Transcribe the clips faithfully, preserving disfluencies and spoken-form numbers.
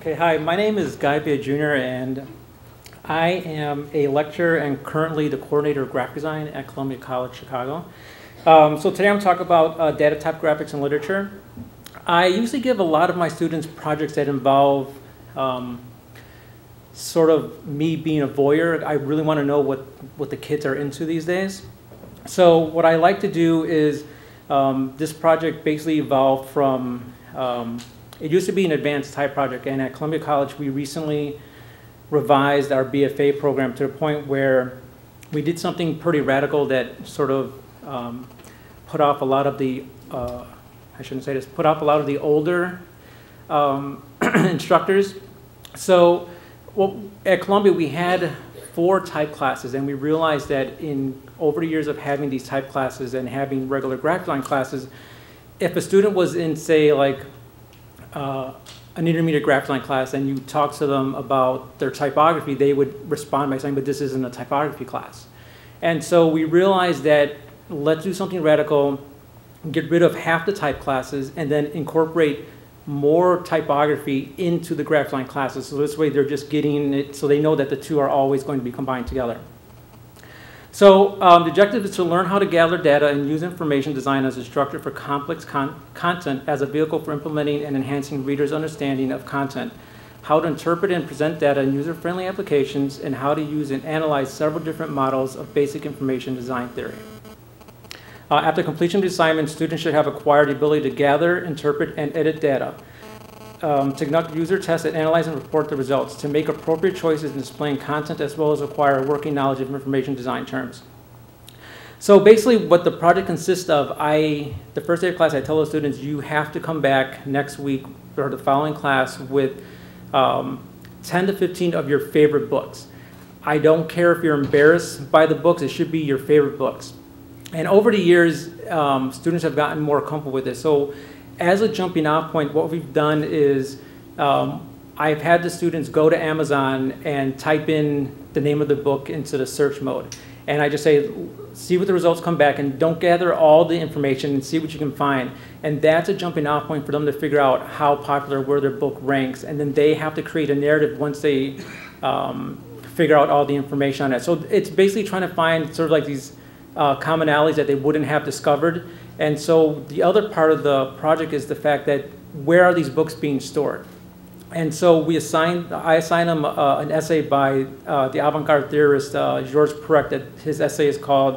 Okay, hi, my name is Guy Villa Junior and I am a lecturer and currently the coordinator of graphic design at Columbia College Chicago. Um, so today I'm going to talk about uh, data typographics and literature. I usually give a lot of my students projects that involve um, sort of me being a voyeur. I really want to know what, what the kids are into these days. So what I like to do is um, this project basically evolved from um, it used to be an advanced type project, and at Columbia College we recently revised our B F A program to the point where we did something pretty radical that sort of um, put off a lot of the, uh, I shouldn't say this, put off a lot of the older um, instructors. So well, at Columbia we had four type classes, and we realized that in over the years of having these type classes and having regular graphic design classes, if a student was in, say, like Uh, an intermediate graphic design class and you talk to them about their typography, they would respond by saying, but this isn't a typography class. And so we realized that let's do something radical, get rid of half the type classes, and then incorporate more typography into the graphic design classes. So this way they're just getting it, so they know that the two are always going to be combined together. So um, the objective is to learn how to gather data and use information design as a structure for complex con content as a vehicle for implementing and enhancing readers' understanding of content, how to interpret and present data in user-friendly applications, and how to use and analyze several different models of basic information design theory. Uh, after completion of the assignment, students should have acquired the ability to gather, interpret, and edit data, Um, to conduct user tests and analyze and report the results, to make appropriate choices in displaying content, as well as acquire working knowledge of information design terms. So basically what the project consists of, I, the first day of class I tell the students, you have to come back next week or the following class with um, ten to fifteen of your favorite books. I don't care if you're embarrassed by the books, it should be your favorite books. And over the years, um, students have gotten more comfortable with this. So, as a jumping off point, what we've done is um, I've had the students go to Amazon and type in the name of the book into the search mode. And I just say, see what the results come back, and don't gather all the information and see what you can find. And that's a jumping off point for them to figure out how popular, where their book ranks. And then they have to create a narrative once they um, figure out all the information on it. So it's basically trying to find sort of like these uh, commonalities that they wouldn't have discovered. And so the other part of the project is the fact that where are these books being stored? And so we assign, I assign them uh, an essay by uh, the avant-garde theorist uh, Georges Perec. That his essay is called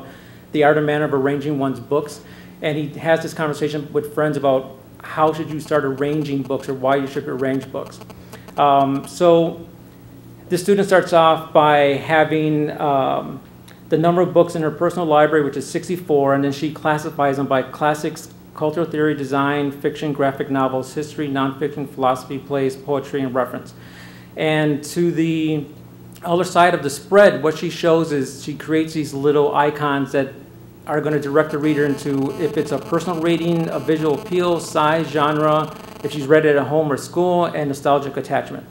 "The Art and Manner of Arranging One's Books," and he has this conversation with friends about how should you start arranging books or why you should arrange books. Um, so the student starts off by having Um, the number of books in her personal library, which is sixty-four, and then she classifies them by classics, cultural theory, design, fiction, graphic novels, history, nonfiction, philosophy, plays, poetry, and reference. And to the other side of the spread, what she shows is she creates these little icons that are going to direct the reader into if it's a personal rating, a visual appeal, size, genre, if she's read it at home or school, and nostalgic attachment.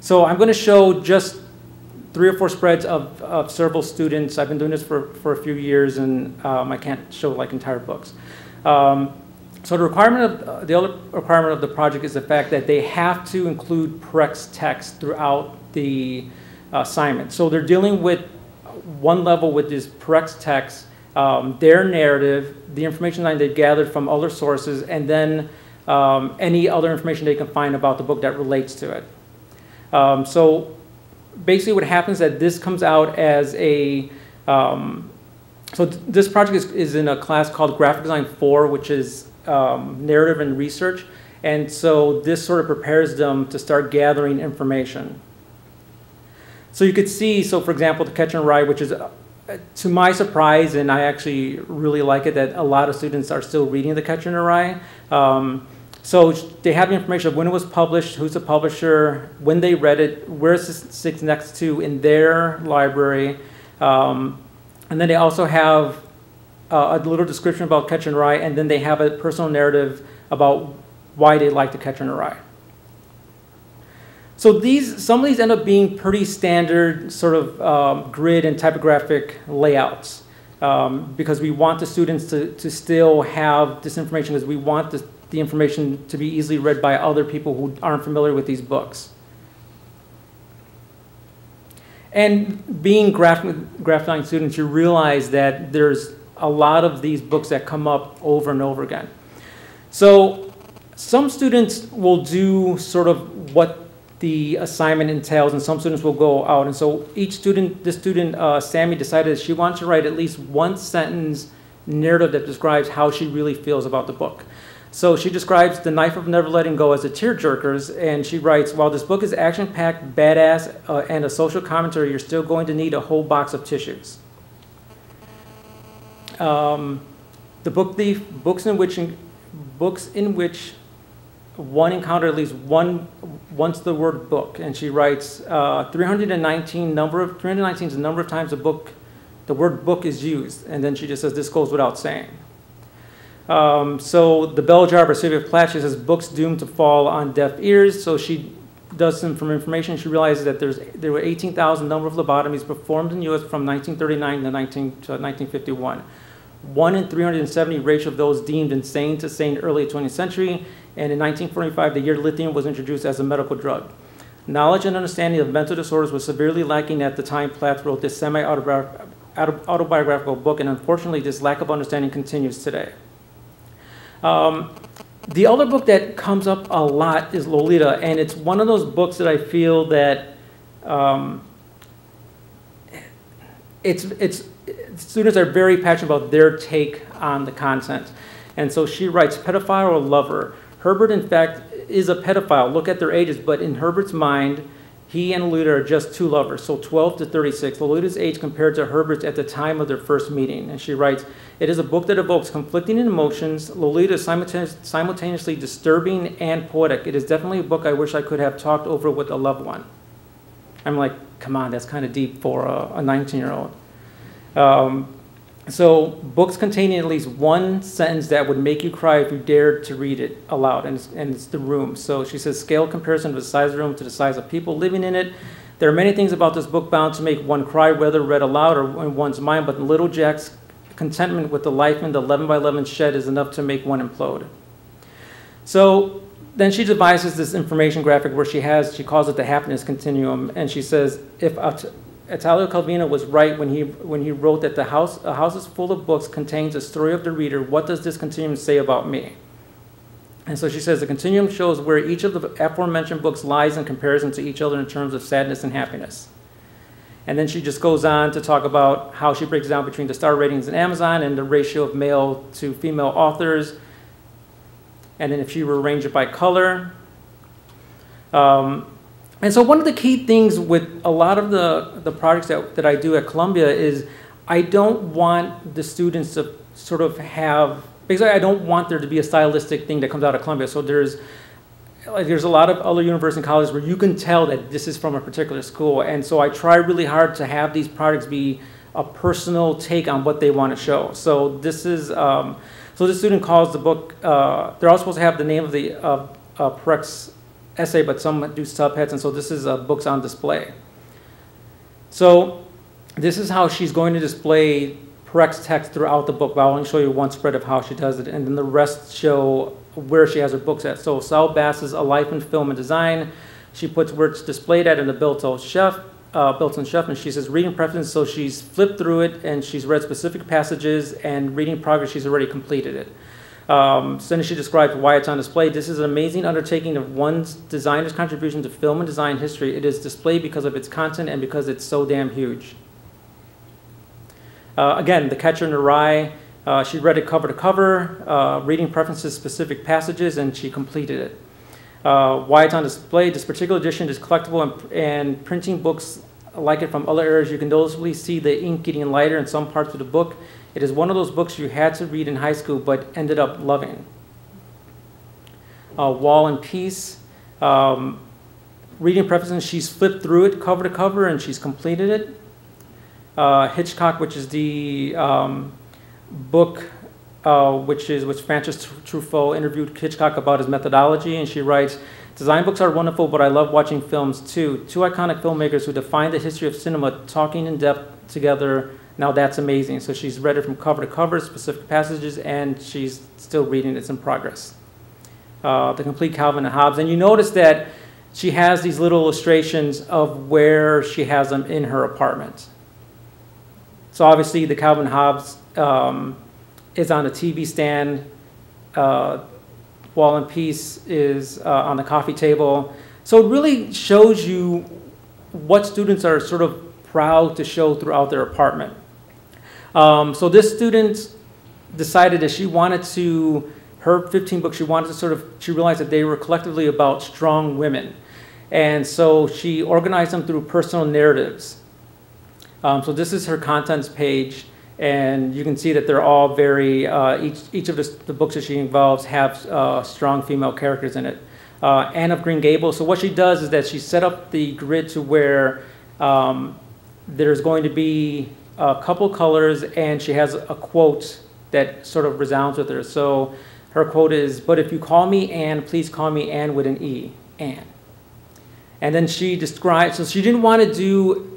So I'm going to show just three or four spreads of, of several students. I've been doing this for, for a few years, and um, I can't show like entire books. Um, so the requirement of, uh, the other requirement of the project is the fact that they have to include Perec's text throughout the uh, assignment. So they're dealing with one level with this Perec's text, um, their narrative, the information that they've gathered from other sources, and then um, any other information they can find about the book that relates to it. Um, so basically what happens is that this comes out as a, um, so th this project is, is in a class called Graphic Design four, which is um, Narrative and Research. And so this sort of prepares them to start gathering information. So you could see, so for example, the Catcher in the Rye, which is, uh, to my surprise, and I actually really like it, that a lot of students are still reading the Catcher in the Rye. Um, So they have the information of when it was published, who's the publisher, when they read it, where it sits next to in their library. Um, and then they also have uh, a little description about Catcher in the Rye, and then they have a personal narrative about why they like the Catcher in the Rye. So these, some of these end up being pretty standard sort of um, grid and typographic layouts um, because we want the students to, to still have this information, because we want the the information to be easily read by other people who aren't familiar with these books. And being graphic, graphic design students, you realize that there's a lot of these books that come up over and over again. So some students will do sort of what the assignment entails, and some students will go out. And so each student, this student, uh, Sammy, decided she wants to write at least one sentence narrative that describes how she really feels about the book. So she describes The Knife of Never Letting Go as a tearjerker, and she writes, while this book is action-packed, badass, uh, and a social commentary, you're still going to need a whole box of tissues. Um, the Book Thief, books in which, in, books in which one encountered at least one, once the word book, and she writes, uh, three hundred nineteen number of, three hundred nineteen is the number of times the book, the word book is used, and then she just says, this goes without saying. Um, so The Bell Jar by Sylvia Plath, she says, books doomed to fall on deaf ears. So she does some from information. She realizes that there's, there were eighteen thousand number of lobotomies performed in the U S from nineteen thirty-nine to, nineteen, to nineteen fifty-one. One in three hundred seventy ratio of those deemed insane to sane early twentieth century. And in nineteen forty-five, the year lithium was introduced as a medical drug. Knowledge and understanding of mental disorders was severely lacking at the time Plath wrote this semi-autobiographical autobiographical book, and unfortunately this lack of understanding continues today. Um, the other book that comes up a lot is Lolita, and it's one of those books that I feel that um, it's, it's, students are very passionate about their take on the content. And so she writes, pedophile or lover? Herbert, in fact, is a pedophile. Look at their ages, but in Herbert's mind, he and Lolita are just two lovers, so twelve to thirty-six. Lolita's age compared to Herbert's at the time of their first meeting. And she writes, it is a book that evokes conflicting emotions. Lolita is simultaneously disturbing and poetic. It is definitely a book I wish I could have talked over with a loved one. I'm like, come on, that's kind of deep for a nineteen-year-old. Um, so books containing at least one sentence that would make you cry if you dared to read it aloud, and it's, and it's The Room. So she says, scale comparison of the size of the room to the size of people living in it. There are many things about this book bound to make one cry, whether read aloud or in one's mind, but Little Jack's contentment with the life in the eleven by eleven shed is enough to make one implode. So then she devises this information graphic where she has, she calls it the happiness continuum, and she says, if Italo Calvino was right when he, when he wrote that the house, a house is full of books contains a story of the reader, what does this continuum say about me? And so she says, the continuum shows where each of the aforementioned books lies in comparison to each other in terms of sadness and happiness. And then she just goes on to talk about how she breaks down between the star ratings in Amazon and the ratio of male to female authors. And then if she were arranged it by color. Um, and so one of the key things with a lot of the, the projects that, that I do at Columbia is I don't want the students to sort of have, because I don't want there to be a stylistic thing that comes out of Columbia. So there's, like, there's a lot of other universities and colleges where you can tell that this is from a particular school. And so I try really hard to have these projects be a personal take on what they want to show. So this is, um, so this student calls the book, uh, they're all supposed to have the name of the uh, uh, Perec's essay, but some do subheads. And so this is uh, books on display. So this is how she's going to display Perec's text throughout the book, but I'll only show you one spread of how she does it, and then the rest show where she has her books at. So Sal Bass's A Life in Film and Design, she puts where it's displayed at in the built-in chef, uh, built-in chef, and she says reading preference, so she's flipped through it, and she's read specific passages, and reading progress, she's already completed it. Um, so then she describes why it's on display. This is an amazing undertaking of one's designer's contribution to film and design history. It is displayed because of its content and because it's so damn huge. Uh, again, The Catcher in the Rye, uh, she read it cover to cover, uh, reading preferences specific passages, and she completed it. Uh, why it's on display, this particular edition is collectible, and, and printing books like it from other areas, you can noticeably see the ink getting lighter in some parts of the book. It is one of those books you had to read in high school but ended up loving. Uh, War and Peace, um, reading preferences, she's flipped through it cover to cover, and she's completed it. Uh, Hitchcock, which is the um, book uh, which is which François Truffaut interviewed Hitchcock about his methodology, and she writes, design books are wonderful, but I love watching films too. Two iconic filmmakers who defined the history of cinema talking in depth together, now that's amazing. So she's read it from cover to cover, specific passages, and she's still reading, it's in progress. uh, The Complete Calvin and Hobbes. And you notice that she has these little illustrations of where she has them in her apartment. So obviously the Calvin and Hobbes um, is on a T V stand. Uh, War and Peace is uh, on the coffee table. So it really shows you what students are sort of proud to show throughout their apartment. Um, so this student decided that she wanted to, her fifteen books, she wanted to sort of, she realized that they were collectively about strong women. And so she organized them through personal narratives. Um, so this is her contents page. And you can see that they're all very, uh, each, each of the, the books that she involves have uh, strong female characters in it. Uh, Anne of Green Gables. So what she does is that she set up the grid to where um, there's going to be a couple colors, and she has a quote that sort of resounds with her. So her quote is, "But if you call me Anne, please call me Anne with an E, Anne." And then she describes, so she didn't want to do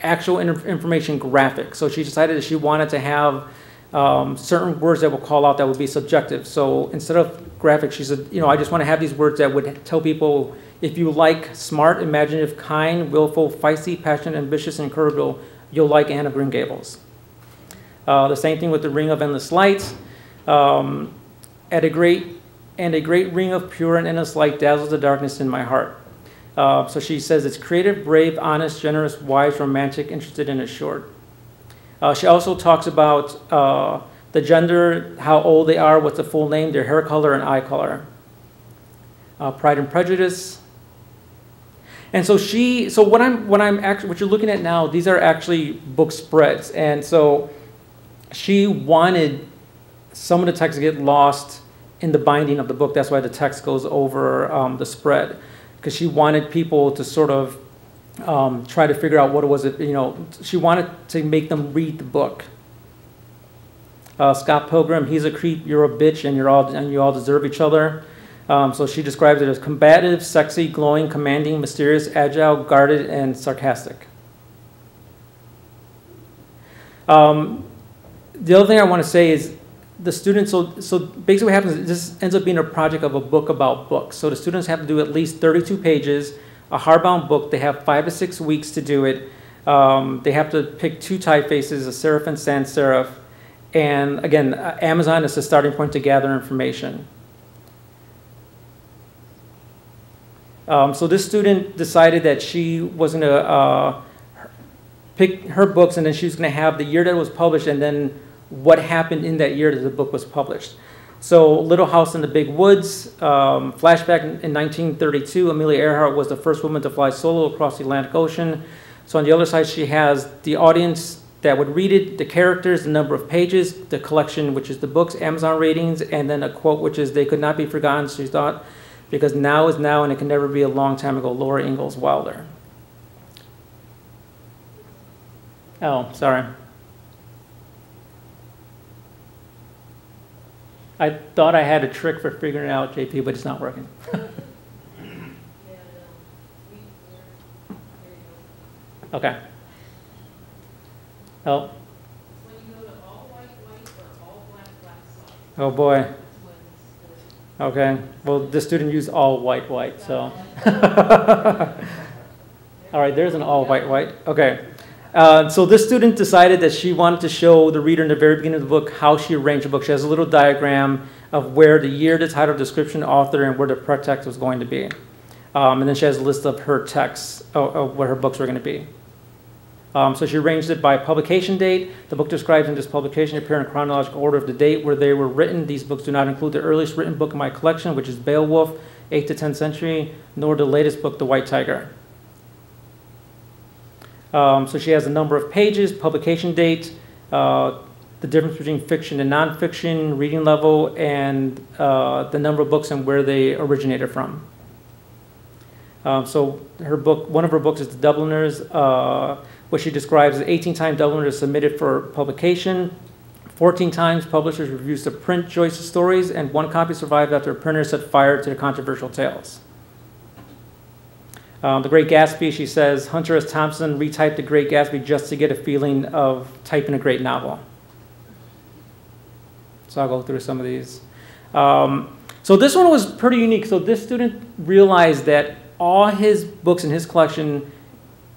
actual information graphics. So she decided that she wanted to have um, certain words that would call out that would be subjective. So instead of graphics, she said, you know, I just want to have these words that would tell people, if you like smart, imaginative, kind, willful, feisty, passionate, ambitious, and cordial, you'll like Anne of Green Gables. Uh, the same thing with The Ring of Endless Light. Um, at a great, and a great ring of pure and endless light dazzles the darkness in my heart. Uh, so she says it's creative, brave, honest, generous, wise, romantic, interested, and assured. Uh, she also talks about uh, the gender, how old they are, what's the full name, their hair color, and eye color. Uh, Pride and Prejudice. And so she, so what I'm, what I'm actually, what you're looking at now, these are actually book spreads. And so she wanted some of the text to get lost in the binding of the book. That's why the text goes over um, the spread. Because she wanted people to sort of um, try to figure out what it was, that, you know, she wanted to make them read the book. Uh, Scott Pilgrim, he's a creep, you're a bitch, and you're all and you all deserve each other. Um, so she describes it as combative, sexy, glowing, commanding, mysterious, agile, guarded, and sarcastic. Um, the other thing I want to say is, the students, so, so basically what happens is this ends up being a project of a book about books. So the students have to do at least thirty-two pages, a hardbound book. They have five to six weeks to do it. Um, they have to pick two typefaces, a serif and sans serif. And again, Amazon is the starting point to gather information. Um, so this student decided that she was going to uh, pick her books, and then she was going to have the year that it was published, and then what happened in that year that the book was published. So Little House in the Big Woods, um, flashback in nineteen thirty-two, Amelia Earhart was the first woman to fly solo across the Atlantic Ocean. So on the other side, she has the audience that would read it, the characters, the number of pages, the collection, which is the books, Amazon ratings, and then a quote, which is, "They could not be forgotten," she thought, "because now is now and it can never be a long time ago," Laura Ingalls Wilder. Oh, sorry. I thought I had a trick for figuring it out, J P, but it's not working. Okay. Oh. Oh boy. Okay. Well, this student used all white, white, so. All right, there's an all white, white. Okay. Uh, so this student decided that she wanted to show the reader in the very beginning of the book how she arranged the book. She has a little diagram of where the year, the title, description, author, and where the pretext was going to be. Um, and then she has a list of her texts, of, of where her books were going to be. Um, so she arranged it by publication date. The book describes in this publication appear in chronological order of the date where they were written. These books do not include the earliest written book in my collection, which is Beowulf, eighth to tenth century, nor the latest book, The White Tiger. Um, so she has a number of pages, publication date, uh, the difference between fiction and nonfiction, reading level, and uh, the number of books and where they originated from. Um, so her book, one of her books is The Dubliners, uh, which she describes as eighteen-time Dubliners submitted for publication, fourteen times publishers refused to print Joyce's stories, and one copy survived after a printer set fire to the controversial tales. Um, The Great Gatsby, she says, Hunter S. Thompson retyped The Great Gatsby just to get a feeling of typing a great novel. So I'll go through some of these. Um, So this one was pretty unique. So this student realized that all his books in his collection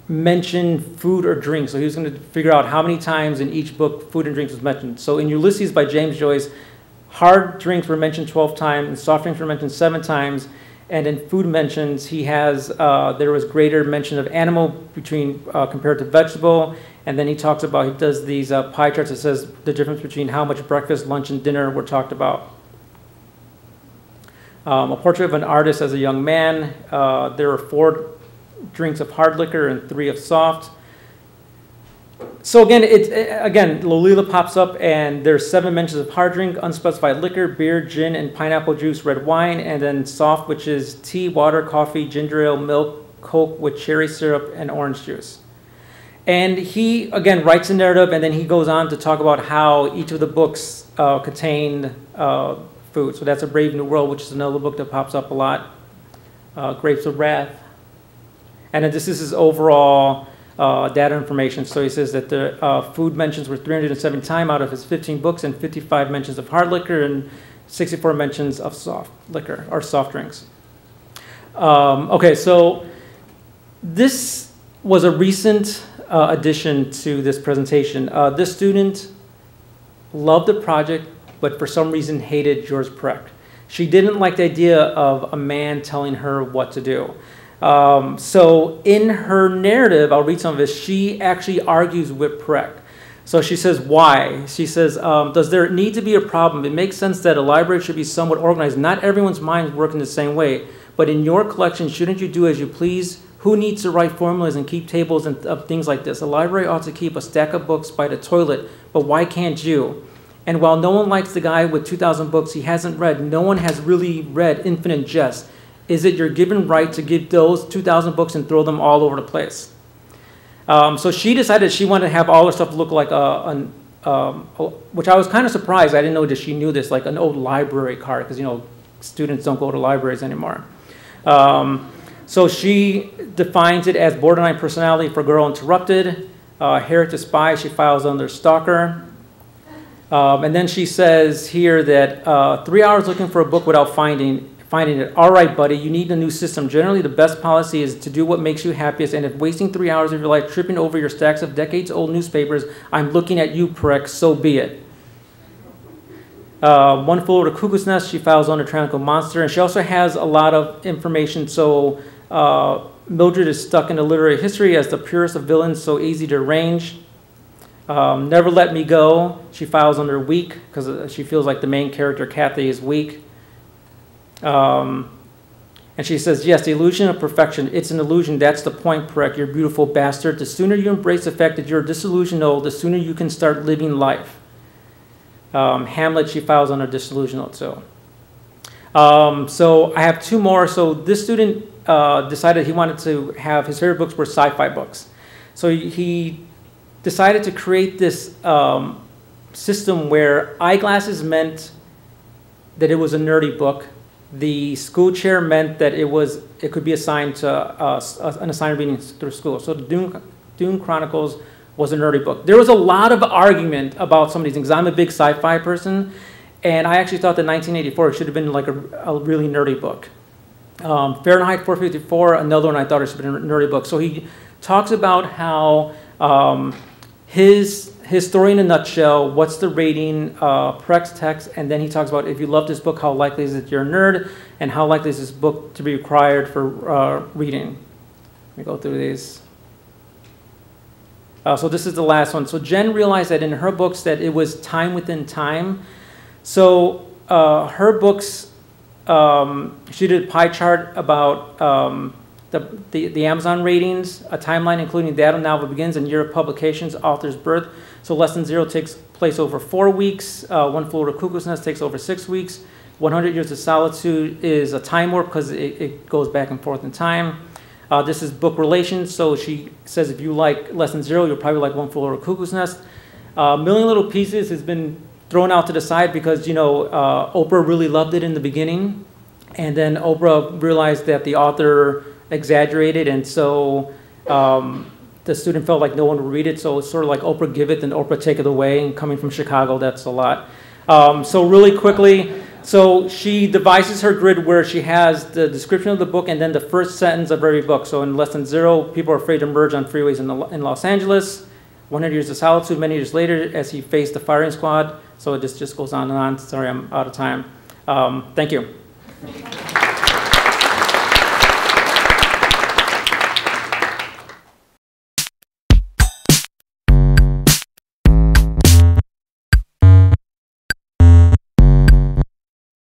mentioned food or drink. So he was going to figure out how many times in each book food and drinks was mentioned. So in Ulysses by James Joyce, hard drinks were mentioned twelve times, and soft drinks were mentioned seven times. And in food mentions, he has, uh, there was greater mention of animal between uh, compared to vegetable. And then he talks about, he does these uh, pie charts that says the difference between how much breakfast, lunch, and dinner were talked about. Um, a portrait of an artist as a young man. Uh, there were four drinks of hard liquor and three of soft. So again, it's, again, Lolita pops up, and there's seven mentions of hard drink, unspecified liquor, beer, gin, and pineapple juice, red wine, and then soft, which is tea, water, coffee, ginger ale, milk, Coke with cherry syrup, and orange juice. And he, again, writes a narrative, and then he goes on to talk about how each of the books uh, contained uh, food. So that's A Brave New World, which is another book that pops up a lot. Uh, Grapes of Wrath. And this is his overall uh, data information. So he says that the uh, food mentions were three hundred seven times out of his fifteen books, and fifty-five mentions of hard liquor and sixty-four mentions of soft liquor or soft drinks. Um, okay, so this was a recent uh, addition to this presentation. Uh, this student loved the project, but for some reason hated Georges Perec. She didn't like the idea of a man telling her what to do. Um, so in her narrative, I'll read some of this, she actually argues with Perec. So she says, why? She says, um, does there need to be a problem? It makes sense that a library should be somewhat organized. Not everyone's minds work in the same way, but in your collection, shouldn't you do as you please? Who needs to write formulas and keep tables and th- things like this? A library ought to keep a stack of books by the toilet, but why can't you? And while no one likes the guy with two thousand books he hasn't read, no one has really read Infinite Jest. Is it your given right to give those two thousand books and throw them all over the place? Um, so she decided she wanted to have all her stuff look like a, a, um, a which I was kind of surprised. I didn't know that she knew this, like an old library card, because, you know, students don't go to libraries anymore. Um, so she defines it as borderline personality for Girl Interrupted, uh, Heritage Spy, she files under Stalker. Um, and then she says here that uh, three hours looking for a book without finding, finding it. All right, buddy, you need a new system. Generally, the best policy is to do what makes you happiest. And if wasting three hours of your life tripping over your stacks of decades-old newspapers, I'm looking at you, Perec, so be it. Uh, One Flew Over the Cuckoo's Nest, she files on a tyrannical monster. And she also has a lot of information. So uh, Mildred is stuck in the literary history as the purest of villains, so easy to arrange. Um, Never Let Me Go, she files under weak because she feels like the main character, Kathy, is weak. Um, and she says, yes, the illusion of perfection, it's an illusion, that's the point, Perec, you beautiful bastard. The sooner you embrace the fact that you're disillusional, the sooner you can start living life. Um, Hamlet, she files under disillusional, so. Um, so I have two more. So this student uh, decided he wanted to have, his favorite books were sci-fi books. So he decided to create this um, system where eyeglasses meant that it was a nerdy book. The school chair meant that it was it could be assigned to uh, an assigned reading through school. So the Dune, Dune Chronicles was a nerdy book. There was a lot of argument about some of these things. I'm a big sci-fi person, and I actually thought that nineteen eighty-four should have been like a, a really nerdy book. Um, Fahrenheit four fifty-four, another one I thought it should have been a nerdy book. So he talks about how um, His, his story in a nutshell, what's the rating, uh, Perec's text, and then he talks about if you love this book, how likely is it you're a nerd, and how likely is this book to be required for uh, reading. Let me go through these. Uh, so this is the last one. So Jen realized that in her books that it was time within time. So uh, her books, um, she did a pie chart about um, The, the, the Amazon ratings, a timeline including the Adam novel begins and year of publications, author's birth. So Less Than Zero takes place over four weeks. Uh, One Flew Over the Cuckoo's Nest takes over six weeks. One Hundred Years of Solitude is a time warp because it, it goes back and forth in time. Uh, this is book relations. So she says if you like Less Than Zero, you'll probably like One Flew Over the Cuckoo's Nest. Uh, Million Little Pieces has been thrown out to the side because, you know, uh, Oprah really loved it in the beginning. And then Oprah realized that the author exaggerated, and so um, the student felt like no one would read it, so it's sort of like Oprah give it, then Oprah take it away, and coming from Chicago, that's a lot. Um, so really quickly, So she devises her grid where she has the description of the book and then the first sentence of every book. So in Less Than Zero, people are afraid to merge on freeways in, the, in Los Angeles. One Hundred Years of Solitude, many years later, as he faced the firing squad. So it just, just goes on and on. Sorry, I'm out of time. Um, thank you.